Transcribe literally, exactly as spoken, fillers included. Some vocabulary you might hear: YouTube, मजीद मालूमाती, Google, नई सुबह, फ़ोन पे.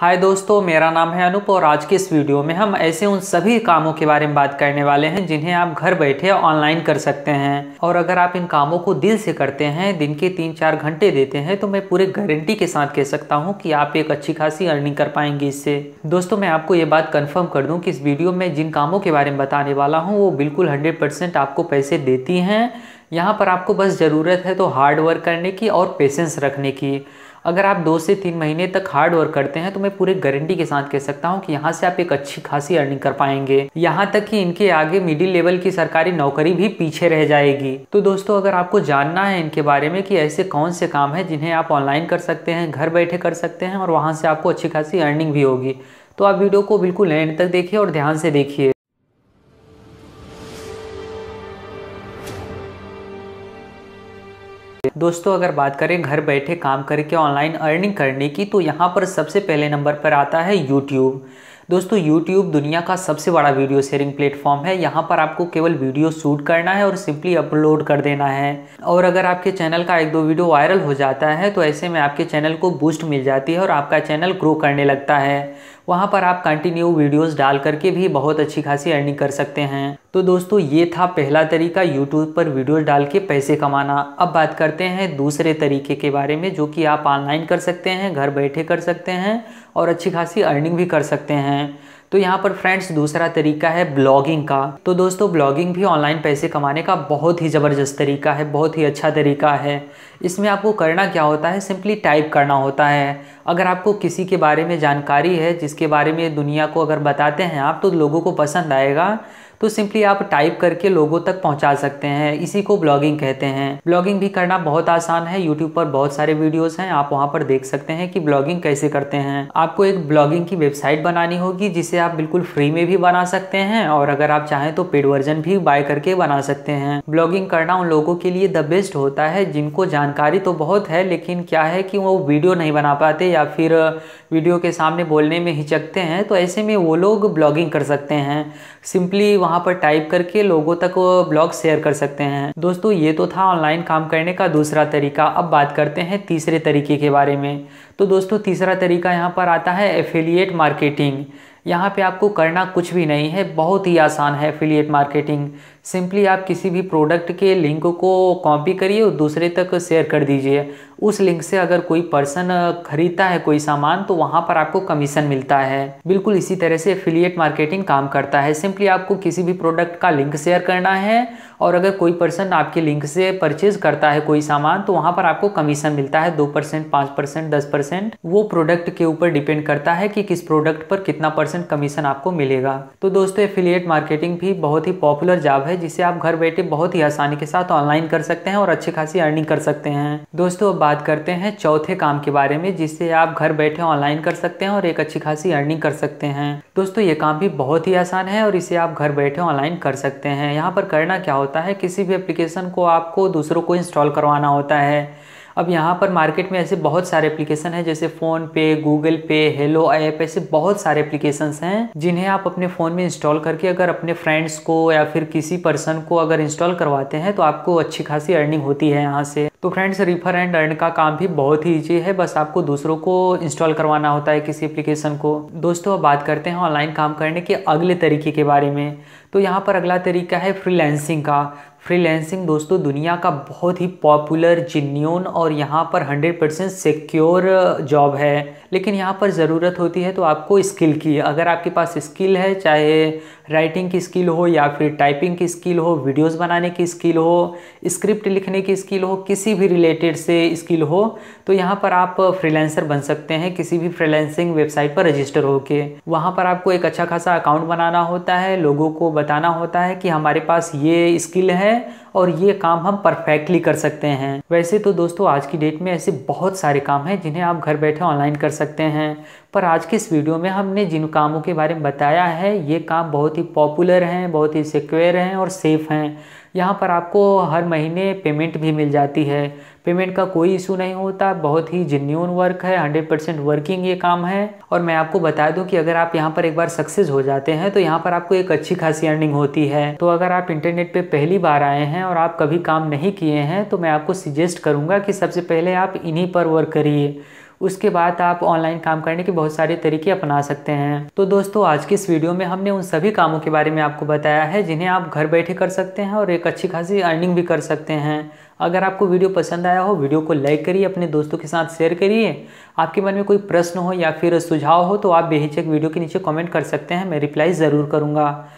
हाय दोस्तों, मेरा नाम है अनूप और आज के इस वीडियो में हम ऐसे उन सभी कामों के बारे में बात करने वाले हैं जिन्हें आप घर बैठे ऑनलाइन कर सकते हैं। और अगर आप इन कामों को दिल से करते हैं, दिन के तीन चार घंटे देते हैं, तो मैं पूरे गारंटी के साथ कह सकता हूं कि आप एक अच्छी खासी अर्निंग कर पाएंगे इससे। दोस्तों, मैं आपको ये बात कन्फर्म कर दूँ कि इस वीडियो में जिन कामों के बारे में बताने वाला हूँ वो बिल्कुल हंड्रेड परसेंट आपको पैसे देती हैं। यहाँ पर आपको बस ज़रूरत है तो हार्ड वर्क करने की और पेशेंस रखने की। अगर आप दो से तीन महीने तक हार्ड वर्क करते हैं तो मैं पूरे गारंटी के साथ कह सकता हूं कि यहां से आप एक अच्छी खासी अर्निंग कर पाएंगे। यहां तक कि इनके आगे मिडिल लेवल की सरकारी नौकरी भी पीछे रह जाएगी। तो दोस्तों, अगर आपको जानना है इनके बारे में कि ऐसे कौन से काम हैं जिन्हें आप ऑनलाइन कर सकते हैं, घर बैठे कर सकते हैं और वहाँ से आपको अच्छी खासी अर्निंग भी होगी, तो आप वीडियो को बिल्कुल एंड तक देखिए और ध्यान से देखिए। दोस्तों, अगर बात करें घर बैठे काम करके ऑनलाइन अर्निंग करने की, तो यहाँ पर सबसे पहले नंबर पर आता है YouTube। दोस्तों, YouTube दुनिया का सबसे बड़ा वीडियो शेयरिंग प्लेटफॉर्म है। यहाँ पर आपको केवल वीडियो शूट करना है और सिंपली अपलोड कर देना है। और अगर आपके चैनल का एक दो वीडियो वायरल हो जाता है तो ऐसे में आपके चैनल को बूस्ट मिल जाती है और आपका चैनल ग्रो करने लगता है। वहाँ पर आप कंटिन्यू वीडियोस डाल करके भी बहुत अच्छी खासी अर्निंग कर सकते हैं। तो दोस्तों, ये था पहला तरीका, यूट्यूब पर वीडियोस डाल के पैसे कमाना। अब बात करते हैं दूसरे तरीके के बारे में जो कि आप ऑनलाइन कर सकते हैं, घर बैठे कर सकते हैं और अच्छी खासी अर्निंग भी कर सकते हैं। तो यहाँ पर फ्रेंड्स, दूसरा तरीका है ब्लॉगिंग का। तो दोस्तों, ब्लॉगिंग भी ऑनलाइन पैसे कमाने का बहुत ही ज़बरदस्त तरीका है, बहुत ही अच्छा तरीका है। इसमें आपको करना क्या होता है, सिंपली टाइप करना होता है। अगर आपको किसी के बारे में जानकारी है जिसके बारे में दुनिया को अगर बताते हैं आप तो लोगों को पसंद आएगा, तो सिंपली आप टाइप करके लोगों तक पहुंचा सकते हैं। इसी को ब्लॉगिंग कहते हैं। ब्लॉगिंग भी करना बहुत आसान है। यूट्यूब पर बहुत सारे वीडियोस हैं, आप वहां पर देख सकते हैं कि ब्लॉगिंग कैसे करते हैं। आपको एक ब्लॉगिंग की वेबसाइट बनानी होगी जिसे आप बिल्कुल फ्री में भी बना सकते हैं और अगर आप चाहें तो पेड वर्जन भी बाय करके बना सकते हैं। ब्लॉगिंग करना उन लोगों के लिए द बेस्ट होता है जिनको जानकारी तो बहुत है लेकिन क्या है कि वो वीडियो नहीं बना पाते या फिर वीडियो के सामने बोलने में हिचकते हैं, तो ऐसे में वो लोग ब्लॉगिंग कर सकते हैं। सिंपली वहाँ पर टाइप करके लोगों तक ब्लॉग शेयर कर सकते हैं। दोस्तों, ये तो था ऑनलाइन काम करने का दूसरा तरीका। अब बात करते हैं तीसरे तरीके के बारे में। तो दोस्तों, तीसरा तरीका यहाँ पर आता है एफिलिएट मार्केटिंग। यहाँ पे आपको करना कुछ भी नहीं है, बहुत ही आसान है एफिलिएट मार्केटिंग। सिंपली आप किसी भी प्रोडक्ट के लिंक को कॉपी करिए और दूसरे तक शेयर कर दीजिए। उस लिंक से अगर कोई पर्सन खरीदता है कोई सामान तो वहाँ पर आपको कमीशन मिलता है। बिल्कुल इसी तरह से एफिलिएट मार्केटिंग काम करता है। सिंपली आपको किसी भी प्रोडक्ट का लिंक शेयर करना है और अगर कोई पर्सन आपके लिंक से परचेज करता है कोई सामान तो वहाँ पर आपको कमीशन मिलता है। दो परसेंट पाँच परसेंट दस परसेंट वो प्रोडक्ट के ऊपर डिपेंड करता है कि किस प्रोडक्ट पर कितना परसेंट कमीशन आपको मिलेगा। तो दोस्तों, एफिलिएट मार्केटिंग भी बहुत ही पॉपुलर जॉब है जिसे आप घर बैठे बहुत ही आसानी के साथ ऑनलाइन कर सकते हैं और अच्छी खासी अर्निंग कर सकते हैं। दोस्तों, अब बात करते हैं चौथे काम के बारे में जिसे आप घर बैठे ऑनलाइन कर सकते हैं और एक अच्छी खासी अर्निंग कर सकते हैं। दोस्तों, ये काम भी बहुत ही आसान है और इसे आप घर बैठे ऑनलाइन कर सकते हैं। यहाँ पर करना क्या होता है, किसी भी एप्लीकेशन को आपको दूसरों को इंस्टॉल करवाना होता है। अब यहाँ पर मार्केट में ऐसे बहुत सारे एप्लीकेशन हैं जैसे फ़ोन पे, गूगल पे, हेलो ऐप, ऐसे बहुत सारे एप्लीकेशंस हैं जिन्हें आप अपने फ़ोन में इंस्टॉल करके अगर अपने फ्रेंड्स को या फिर किसी पर्सन को अगर इंस्टॉल करवाते हैं तो आपको अच्छी खासी अर्निंग होती है यहाँ से। तो फ्रेंड्स, रिफर एंड अर्न का काम भी बहुत ही ईजी है, बस आपको दूसरों को इंस्टॉल करवाना होता है किसी एप्लीकेशन को। दोस्तों, अब बात करते हैं ऑनलाइन काम करने के अगले तरीके के बारे में। तो यहाँ पर अगला तरीका है फ्रीलैंसिंग का। फ्रीलैंसिंग दोस्तों दुनिया का बहुत ही पॉपुलर, जिन्यून और यहाँ पर हंड्रेड परसेंट सिक्योर जॉब है। लेकिन यहाँ पर ज़रूरत होती है तो आपको स्किल की। अगर आपके पास स्किल है, चाहे राइटिंग की स्किल हो या फिर टाइपिंग की स्किल हो, वीडियोस बनाने की स्किल हो, स्क्रिप्ट लिखने की स्किल हो, किसी भी रिलेटेड से स्किल हो, तो यहाँ पर आप फ्रीलैंसर बन सकते हैं किसी भी फ्रीलैंसिंग वेबसाइट पर रजिस्टर होके। वहाँ पर आपको एक अच्छा खासा अकाउंट बनाना होता है, लोगों को बताना होता है कि हमारे पास ये स्किल है और ये काम हम परफेक्टली कर सकते हैं। वैसे तो दोस्तों, आज की डेट में ऐसे बहुत सारे काम हैं जिन्हें आप घर बैठे ऑनलाइन कर सकते हैं, पर आज के इस वीडियो में हमने जिन कामों के बारे में बताया है ये काम बहुत ही पॉपुलर हैं, बहुत ही सिक्योर हैं और सेफ़ हैं। यहाँ पर आपको हर महीने पेमेंट भी मिल जाती है, पेमेंट का कोई इशू नहीं होता। बहुत ही जेन्युइन वर्क है, हंड्रेड परसेंट वर्किंग ये काम है। और मैं आपको बता दूं कि अगर आप यहाँ पर एक बार सक्सेस हो जाते हैं तो यहाँ पर आपको एक अच्छी खासी अर्निंग होती है। तो अगर आप इंटरनेट पे पहली बार आए हैं और आप कभी काम नहीं किए हैं तो मैं आपको सजेस्ट करूँगा कि सबसे पहले आप इन्हीं पर वर्क करिए। उसके बाद आप ऑनलाइन काम करने के बहुत सारे तरीके अपना सकते हैं। तो दोस्तों आज की इस वीडियो में हमने उन सभी कामों के बारे में आपको बताया है जिन्हें आप घर बैठे कर सकते हैं और एक अच्छी खासी अर्निंग भी कर सकते हैं। अगर आपको वीडियो पसंद आया हो वीडियो को लाइक करिए, अपने दोस्तों के साथ शेयर करिए। आपके मन में कोई प्रश्न हो या फिर सुझाव हो तो आप बेहिचक वीडियो के नीचे कमेंट कर सकते हैं, मैं रिप्लाई ज़रूर करूँगा।